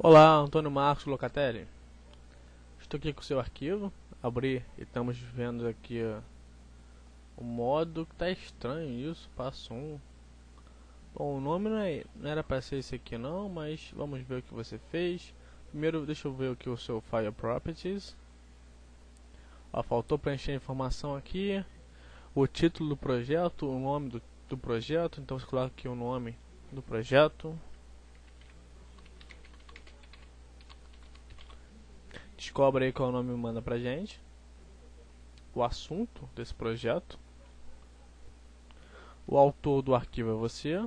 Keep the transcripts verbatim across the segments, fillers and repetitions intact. Olá, Antônio Marcos Locatelli. Estou aqui com o seu arquivo. Abri e estamos vendo aqui ó, o modo que tá estranho isso, passo um. Bom, o nome não, é, não era para ser esse aqui não, mas vamos ver o que você fez. Primeiro deixa eu ver aqui o seu File Properties. Ó, faltou preencher a informação aqui. O título do projeto, o nome do, do projeto, então você coloca aqui o nome do projeto. Descobre aí qual o nome manda pra gente. O assunto desse projeto. O autor do arquivo é você.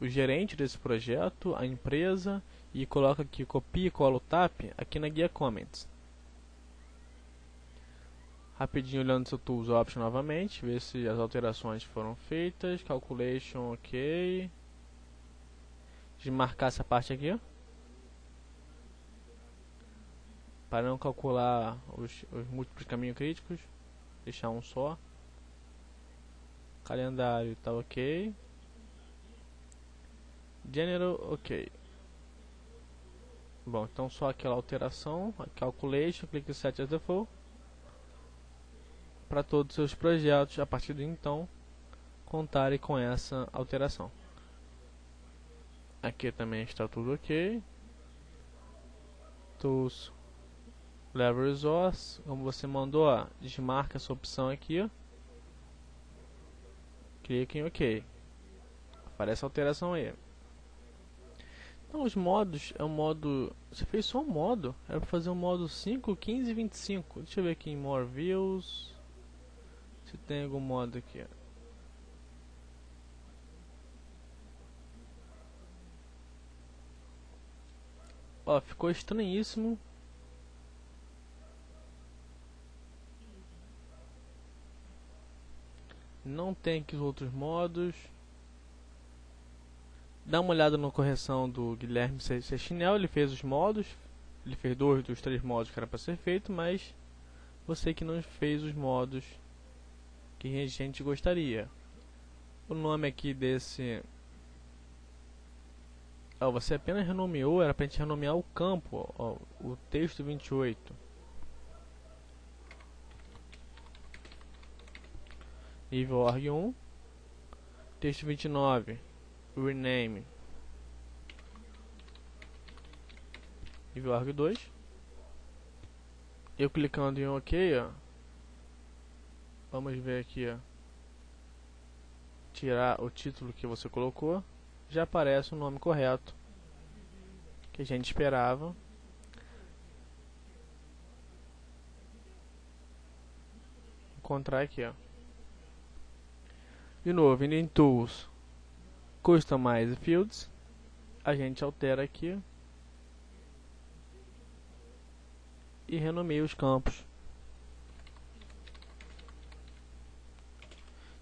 O gerente desse projeto, a empresa. E coloca aqui, copia e cola o T A P aqui na guia Comments. Rapidinho olhando seu Tools Option novamente. Ver se as alterações foram feitas. Calculation, ok. Desmarcar essa parte aqui. Para não calcular os, os múltiplos caminhos críticos, deixar um só. Calendário está ok. Gênero, ok. Bom, então só aquela alteração, a calculation, clique em Set as Default. Para todos os seus projetos, a partir de então, contarem com essa alteração. Aqui também está tudo ok. Tools. Level Resource, como você mandou, ó, desmarca essa opção aqui, ó. Clica em OK. Aparece a alteração aí. Então os modos, é um modo... Você fez só um modo, era para fazer um modo cinco, quinze e vinte e cinco. Deixa eu ver aqui em More Views, se tem algum modo aqui, ó. Ó, ficou estranhíssimo. Não tem aqui os outros modos. Dá uma olhada na correção do Guilherme Cecchinel. Ele fez os modos. Ele fez dois dos três modos que era para ser feito, mas você que não fez os modos que a gente gostaria. O nome aqui desse... Oh, você apenas renomeou, era para a gente renomear o campo, oh, o texto vinte e oito. Nível org um, texto vinte e nove, rename, nível org dois. Eu clicando em OK, ó, vamos ver aqui, ó, tirar o título que você colocou, já aparece o nome correto que a gente esperava. Encontrar aqui, ó. De novo, indo em Tools, Customize Fields, a gente altera aqui e renomeia os campos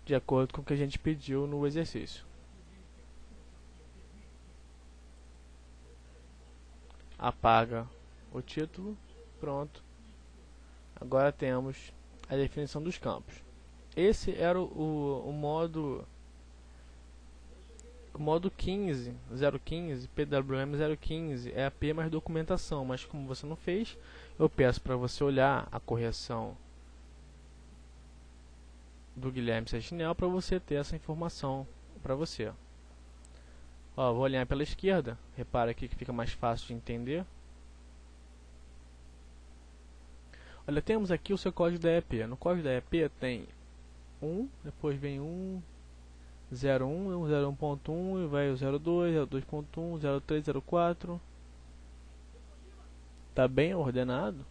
de acordo com o que a gente pediu no exercício. Apaga o título, pronto. Agora temos a definição dos campos. Esse era o, o, o modo o modo quinze, zero quinze, P W M zero quinze, é E A P mais documentação, mas como você não fez, eu peço para você olhar a correção do Guilherme Sertinel para você ter essa informação para você. Ó, vou olhar pela esquerda, repara aqui que fica mais fácil de entender. Olha, temos aqui o seu código da E A P. No código da E A P tem um, depois vem um, zero um, zero um ponto um, e vai o zero dois, zero dois ponto um, zero três, zero quatro. Está bem ordenado.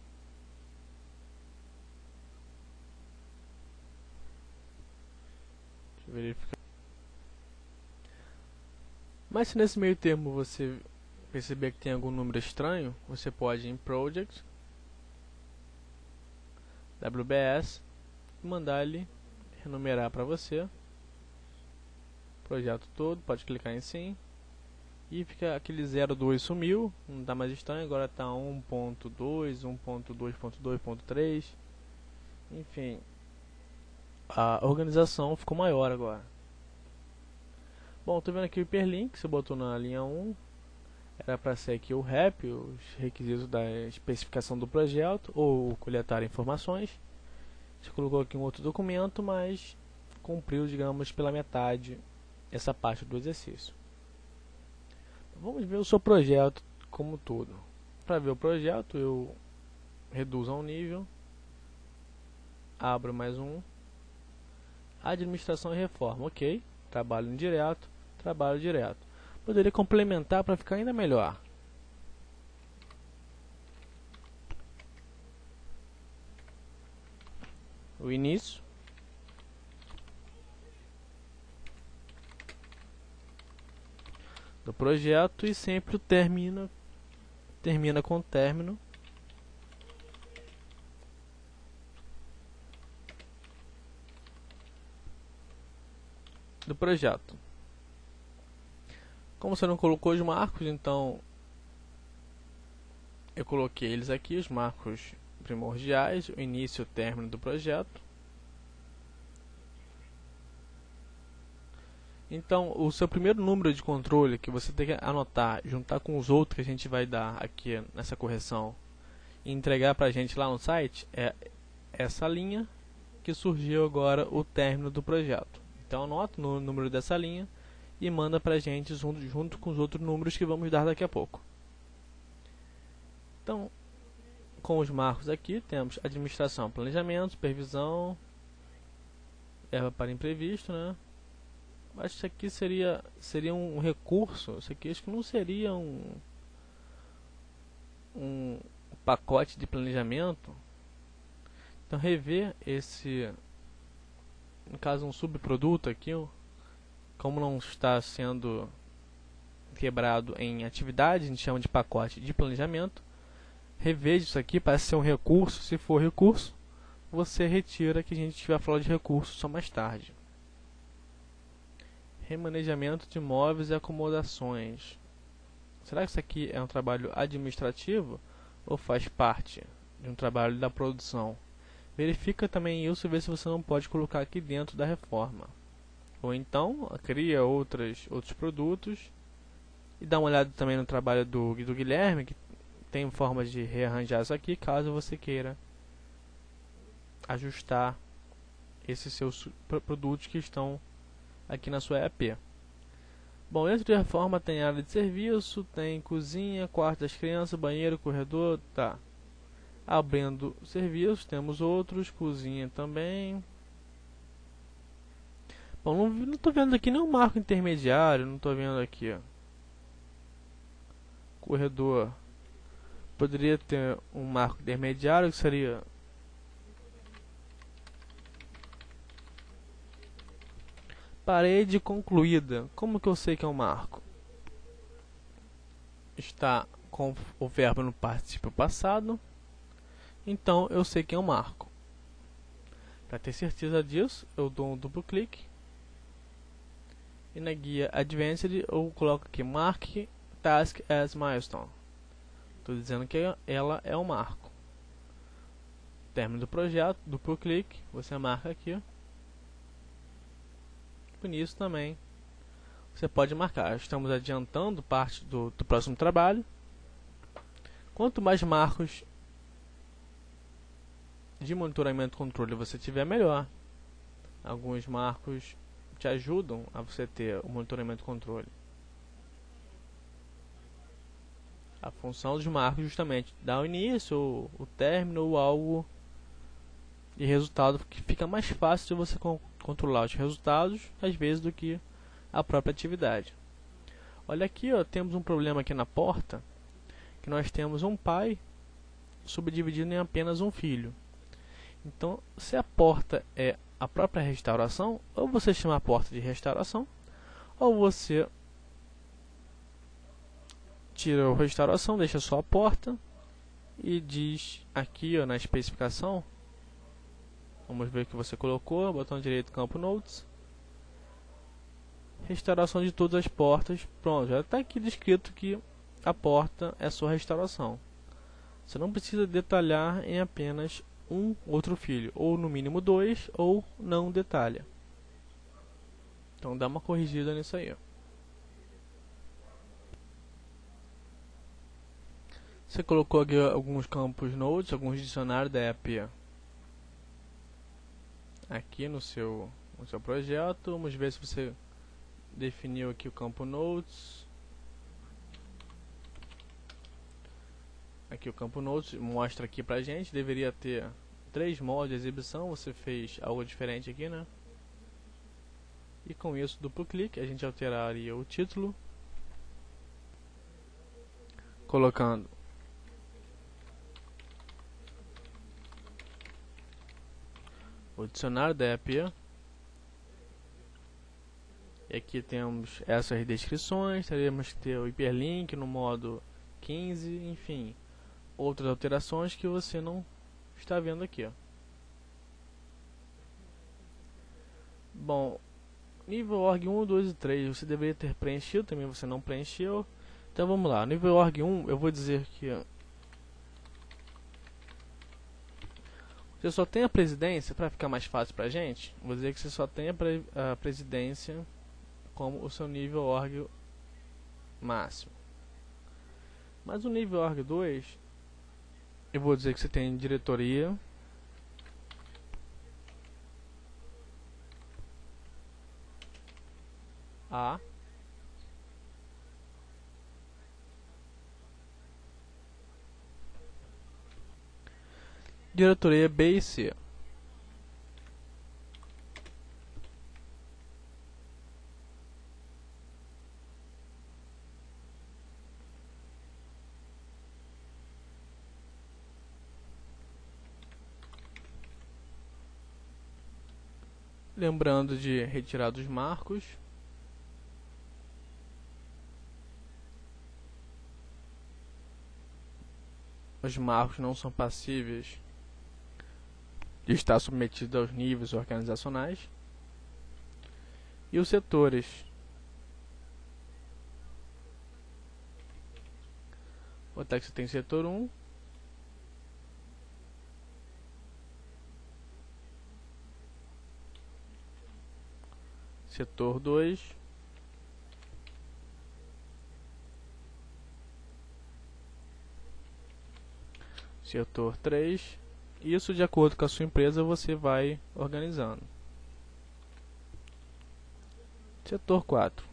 Deixa eu verificar. Mas se nesse meio termo você perceber que tem algum número estranho, você pode ir em Project, W B S, mandar ele renumerar para você projeto todo, pode clicar em sim e fica aquele zero dois sumiu, não tá mais estranho, agora tá um ponto dois, um ponto dois ponto dois ponto três, enfim, a organização ficou maior agora. Bom, tô vendo aqui o hiperlink, você botou na linha um, era para ser aqui o R E P, os requisitos da especificação do projeto, ou coletar informações. A gente colocou aqui um outro documento, mas cumpriu, digamos, pela metade essa parte do exercício. Vamos ver o seu projeto como todo. Para ver o projeto, eu reduzo a um nível, abro mais um, administração e reforma, ok, trabalho indireto, trabalho direto. Poderia complementar para ficar ainda melhor. O início. Do projeto e sempre termina, termina com o término. Do projeto. Como você não colocou os marcos, então eu coloquei eles aqui, os marcos primordiais, o início e o término do projeto. Então, o seu primeiro número de controle que você tem que anotar, juntar com os outros que a gente vai dar aqui nessa correção e entregar para a gente lá no site, é essa linha que surgiu agora o término do projeto. Então, anota o número dessa linha e manda para a gente junto, junto com os outros números que vamos dar daqui a pouco. Então, com os marcos aqui, temos administração, planejamento, supervisão, verba para imprevisto, né? Acho que isso aqui seria, seria um recurso, isso aqui acho que não seria um, um pacote de planejamento. Então, rever esse, no caso, um subproduto aqui, como não está sendo quebrado em atividade, a gente chama de pacote de planejamento. Reveja isso aqui para ser um recurso. Se for recurso, você retira, que a gente vai falar de recurso só mais tarde. Remanejamento de imóveis e acomodações. Será que isso aqui é um trabalho administrativo ou faz parte de um trabalho da produção? Verifica também isso e vê se você não pode colocar aqui dentro da reforma. Ou então, cria outras, outros produtos. E dá uma olhada também no trabalho do, do Guilherme, que tem formas de rearranjar isso aqui, caso você queira ajustar esses seus produtos que estão aqui na sua E A P. Bom, dentro de reforma tem área de serviço, tem cozinha, quarto das crianças, banheiro, corredor, tá. Abrindo serviços, temos outros, cozinha também. Bom, não estou vendo aqui nenhum marco intermediário, não estou vendo aqui, ó. Corredor. Poderia ter um marco intermediário que seria parede concluída. Como que eu sei que é um marco? Está com o verbo no particípio passado, então eu sei que é um marco. Para ter certeza disso, eu dou um duplo clique. E na guia Advanced eu coloco aqui Mark Task as Milestone. Estou dizendo que ela é um marco. Término do projeto, duplo clique, você marca aqui. E nisso também você pode marcar. Estamos adiantando parte do, do próximo trabalho. Quanto mais marcos de monitoramento e controle você tiver, melhor. Alguns marcos te ajudam a você ter o monitoramento e controle. A função dos marcos justamente dá o início, o, o término ou algo de resultado, que fica mais fácil de você con controlar os resultados, às vezes, do que a própria atividade. Olha aqui, ó, temos um problema aqui na porta, que nós temos um pai subdividido em apenas um filho. Então, se a porta é a própria restauração, ou você chama a porta de restauração, ou você tira a restauração, deixa só a porta e diz aqui, ó, na especificação, vamos ver o que você colocou, botão direito, campo Notes, restauração de todas as portas, pronto, já está aqui descrito que a porta é só restauração. Você não precisa detalhar em apenas um outro filho, ou no mínimo dois, ou não detalha. Então dá uma corrigida nisso aí, ó. Você colocou aqui alguns campos nodes, alguns dicionários da E A P aqui no seu, no seu projeto. Vamos ver se você definiu aqui o campo nodes. Aqui o campo nodes mostra aqui pra gente, deveria ter três modos de exibição, você fez algo diferente aqui, né? E com isso, duplo clique, a gente alteraria o título, colocando o dicionário da E A P. E aqui temos essas descrições, teremos que ter o hiperlink no modo quinze, enfim, outras alterações que você não está vendo aqui, ó. Bom, nível org um, dois e três você deveria ter preenchido, também você não preencheu. Então vamos lá, nível org um, eu vou dizer que você só tem a presidência, para ficar mais fácil pra gente, vou dizer que você só tem a, pre a presidência como o seu nível org máximo. Mas o nível org dois, eu vou dizer que você tem diretoria, A, diretoria B e C. Lembrando de retirar dos marcos. Os marcos não são passíveis de estar submetidos aos níveis organizacionais. E os setores. Vou botar que você tem setor um. Setor dois. Setor três. Isso de acordo com a sua empresa você vai organizando. Setor quatro.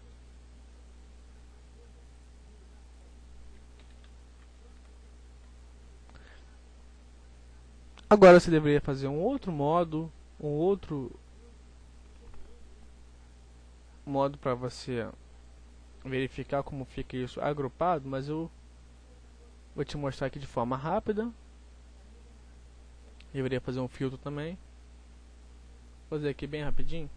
Agora você deveria fazer um outro modo, um outro modo para você verificar como fica isso agrupado, mas eu vou te mostrar aqui de forma rápida. Deveria fazer um filtro também. Vou fazer aqui bem rapidinho.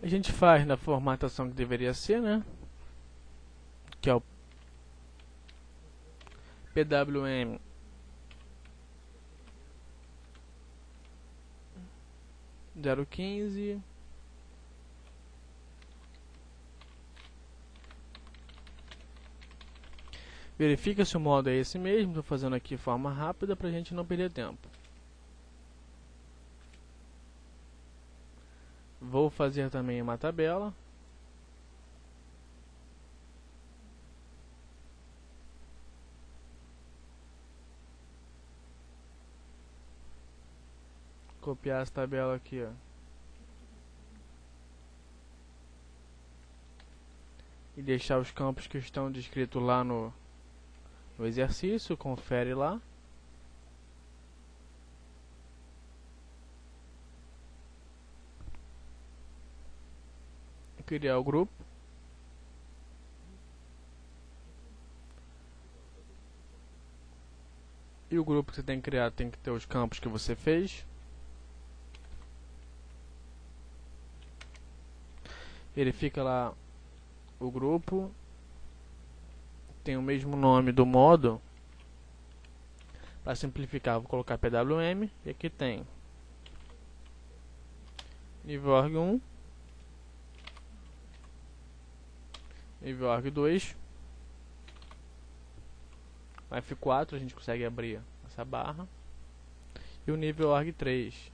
A gente faz na formatação que deveria ser, né? Que é o P W M zero quinze. Verifica se o modo é esse mesmo, estou fazendo aqui de forma rápida para a gente não perder tempo. Vou fazer também uma tabela. Copiar essa tabela aqui, ó, e deixar os campos que estão descritos lá no No exercício, confere lá. Criar o grupo. E o grupo que você tem que criar tem que ter os campos que você fez. Verifica lá o grupo. Tem o mesmo nome do modo. Para simplificar, vou colocar P W M. E aqui tem nível org um, nível org dois, F quatro, a gente consegue abrir essa barra, e o nível org três.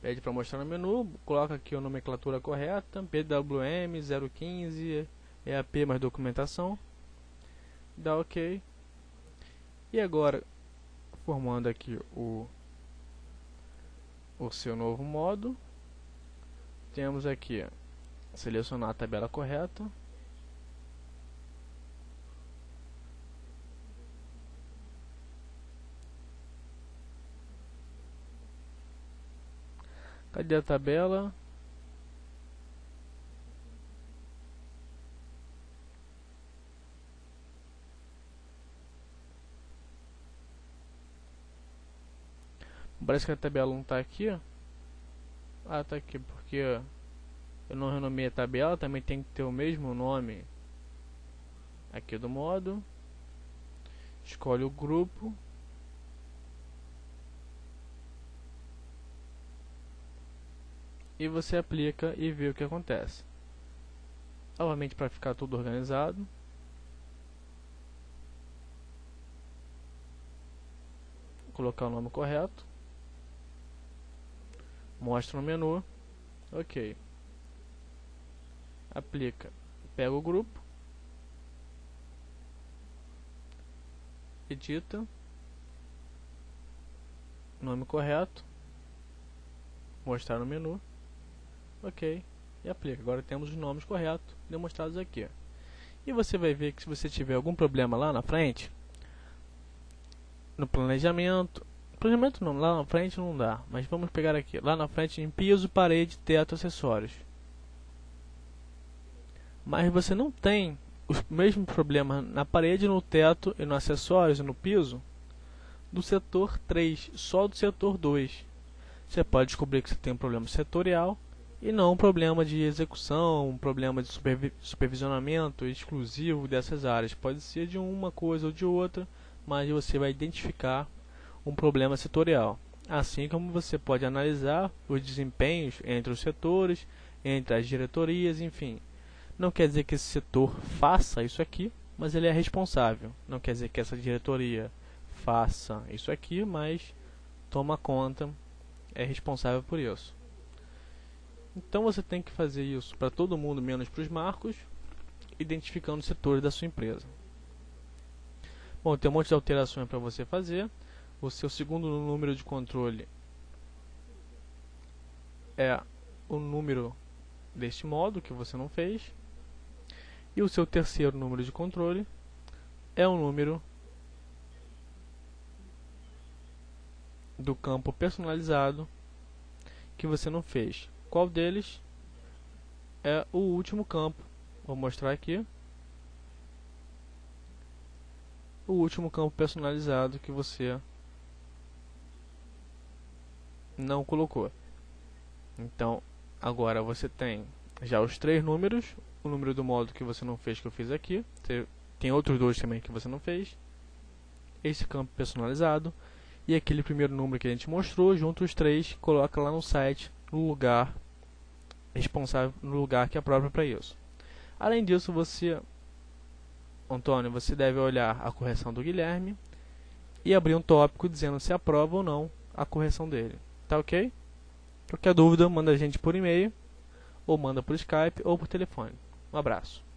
Pede para mostrar no menu, coloca aqui a nomenclatura correta, P W M zero quinze, E A P mais documentação, dá OK. E agora, formando aqui o, o seu novo módulo, temos aqui, selecionar a tabela correta, cadê a tabela? Parece que a tabela não está aqui. Ah, está aqui porque eu não renomeei a tabela. Também tem que ter o mesmo nome aqui do módulo. Escolhe o grupo. E você aplica e vê o que acontece. Novamente, para ficar tudo organizado. Vou colocar o nome correto. Mostra no menu. OK. Aplica. Pega o grupo. Edita. Nome correto. Mostrar no menu. OK, e aplica. Agora temos os nomes corretos demonstrados aqui. E você vai ver que se você tiver algum problema lá na frente, no planejamento, planejamento não, lá na frente não dá, mas vamos pegar aqui, lá na frente em piso, parede, teto, acessórios. Mas você não tem os mesmos problemas na parede, no teto e no acessórios e no piso do setor três, só do setor dois. Você pode descobrir que você tem um problema setorial e não um problema de execução, um problema de supervi supervisionamento exclusivo dessas áreas. Pode ser de uma coisa ou de outra, mas você vai identificar um problema setorial. Assim como você pode analisar os desempenhos entre os setores, entre as diretorias, enfim. Não quer dizer que esse setor faça isso aqui, mas ele é responsável. Não quer dizer que essa diretoria faça isso aqui, mas toma conta, é responsável por isso. Então você tem que fazer isso para todo mundo, menos para os marcos, identificando os setores da sua empresa. Bom, tem um monte de alterações para você fazer. O seu segundo número de controle é o número deste módulo que você não fez. E o seu terceiro número de controle é o número do campo personalizado que você não fez. Qual deles é o último campo? Vou mostrar aqui. O último campo personalizado que você não colocou. Então, agora você tem já os três números. O número do módulo que você não fez, que eu fiz aqui. Tem outros dois também que você não fez. Esse campo personalizado. E aquele primeiro número que a gente mostrou, junto os três, coloca lá no site, no lugar responsável, no lugar que é próprio para isso. Além disso, você, Antônio, você deve olhar a correção do Guilherme e abrir um tópico dizendo se aprova ou não a correção dele. Tá OK? Qualquer dúvida, manda a gente por e-mail, ou manda por Skype, ou por telefone. Um abraço.